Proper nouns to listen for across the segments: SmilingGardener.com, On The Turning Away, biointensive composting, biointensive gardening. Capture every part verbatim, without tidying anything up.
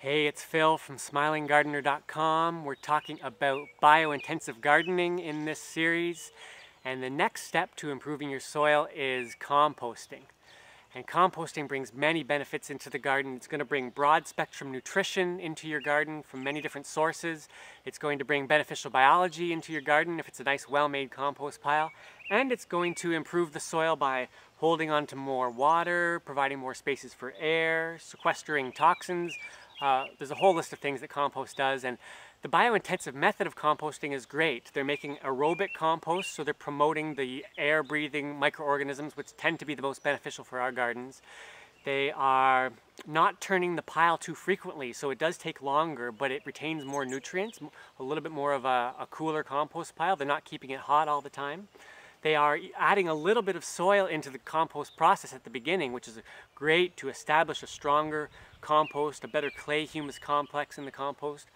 Hey, it's Phil from Smiling Gardener dot com. We're talking about biointensive gardening in this series, and the next step to improving your soil is composting. And composting brings many benefits into the garden. It's going to bring broad spectrum nutrition into your garden from many different sources. It's going to bring beneficial biology into your garden if it's a nice well-made compost pile. And it's going to improve the soil by holding on to more water, providing more spaces for air, sequestering toxins. Uh, there's a whole list of things that compost does. And the biointensive method of composting is great. They're making aerobic compost, so they're promoting the air-breathing microorganisms, which tend to be the most beneficial for our gardens. They are not turning the pile too frequently, so it does take longer, but it retains more nutrients, a little bit more of a, a cooler compost pile. They're not keeping it hot all the time. They are adding a little bit of soil into the compost process at the beginning, which is great to establish a stronger compost, a better clay-humus complex in the compost.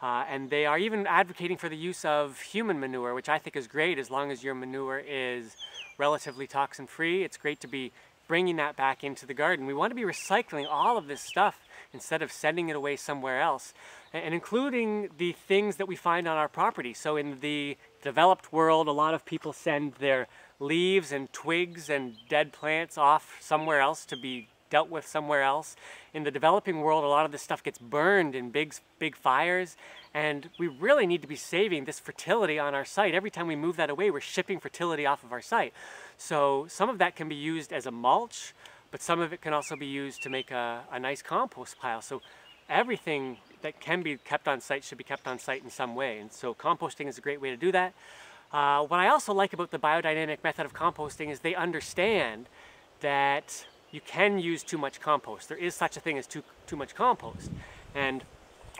Uh, and they are even advocating for the use of human manure, which I think is great as long as your manure is relatively toxin-free. It's great to be bringing that back into the garden. We want to be recycling all of this stuff instead of sending it away somewhere else, and including the things that we find on our property. So in the developed world, a lot of people send their leaves and twigs and dead plants off somewhere else to be dealt with somewhere else. In the developing world, a lot of this stuff gets burned in big, big fires, and we really need to be saving this fertility on our site. Every time we move that away, we're shipping fertility off of our site. So some of that can be used as a mulch, but some of it can also be used to make a, a nice compost pile. So everything that can be kept on site should be kept on site in some way. And so composting is a great way to do that. Uh, what I also like about the biodynamic method of composting is they understand that you can use too much compost. There is such a thing as too, too much compost. And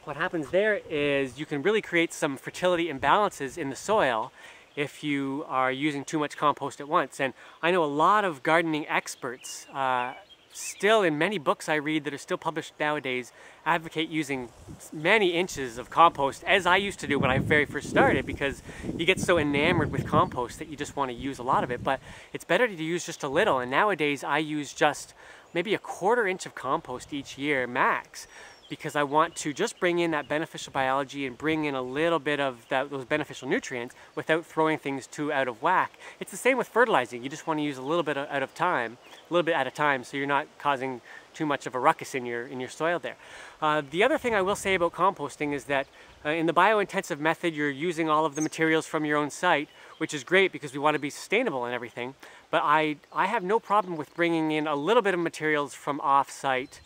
what happens there is you can really create some fertility imbalances in the soil if you are using too much compost at once. And I know a lot of gardening experts, uh, still in many books I read that are still published nowadays, advocate using many inches of compost, as I used to do when I very first started, because you get so enamored with compost that you just want to use a lot of it. But it's better to use just a little, and nowadays I use just maybe a quarter inch of compost each year max, because I want to just bring in that beneficial biology and bring in a little bit of that, those beneficial nutrients without throwing things too out of whack. It's the same with fertilizing. You just want to use a little bit out of time, a little bit at a time, so you're not causing too much of a ruckus in your, in your soil there. Uh, the other thing I will say about composting is that uh, in the biointensive method, you're using all of the materials from your own site, which is great because we want to be sustainable and everything. But I, I have no problem with bringing in a little bit of materials from off-site,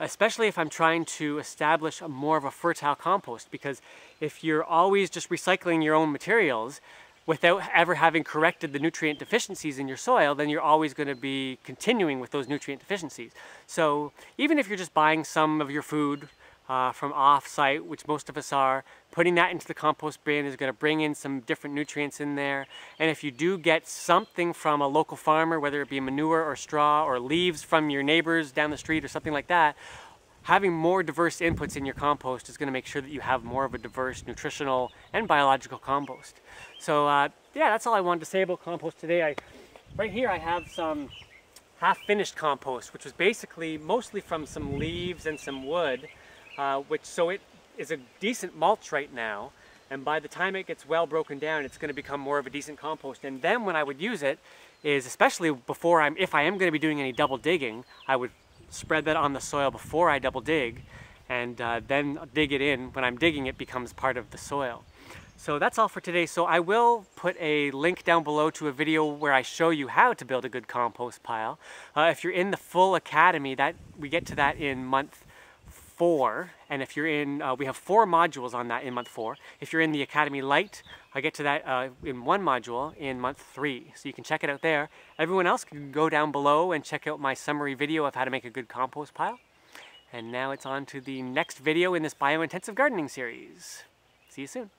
especially if I'm trying to establish a more of a fertile compost, because if you're always just recycling your own materials without ever having corrected the nutrient deficiencies in your soil, then you're always going to be continuing with those nutrient deficiencies. So even if you're just buying some of your food uh, from off-site, which most of us are, putting that into the compost bin is going to bring in some different nutrients in there. And if you do get something from a local farmer, whether it be manure or straw or leaves from your neighbors down the street or something like that, having more diverse inputs in your compost is going to make sure that you have more of a diverse nutritional and biological compost. So uh, yeah, that's all I wanted to say about compost today. I, right here I have some half-finished compost, which was basically mostly from some leaves and some wood, uh, which so it is a decent mulch right now. And by the time it gets well broken down, it's going to become more of a decent compost. And then when I would use it is, especially before I'm, if I am going to be doing any double digging, I would spread that on the soil before I double dig, and uh, then dig it in. When I'm digging, it becomes part of the soil. So that's all for today. So I will put a link down below to a video where I show you how to build a good compost pile. Uh, if you're in the full academy, that we get to that in month four, and if you're in, uh, we have four modules on that in month four. If you're in the Academy Lite, I get to that uh, in one module in month three, so you can check it out there. Everyone else can go down below and check out my summary video of how to make a good compost pile. And now it's on to the next video in this biointensive gardening series. See you soon.